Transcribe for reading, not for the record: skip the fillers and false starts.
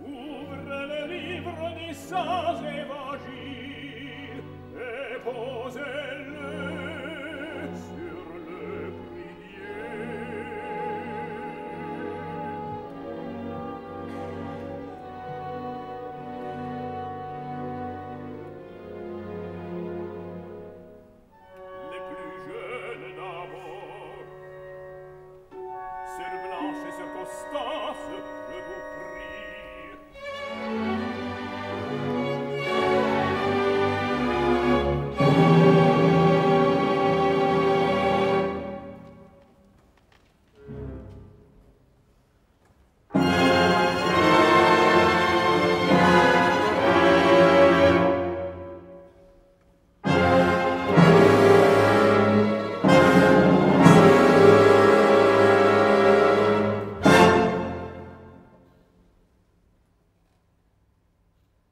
Ouvre le livre des saints évangiles et posez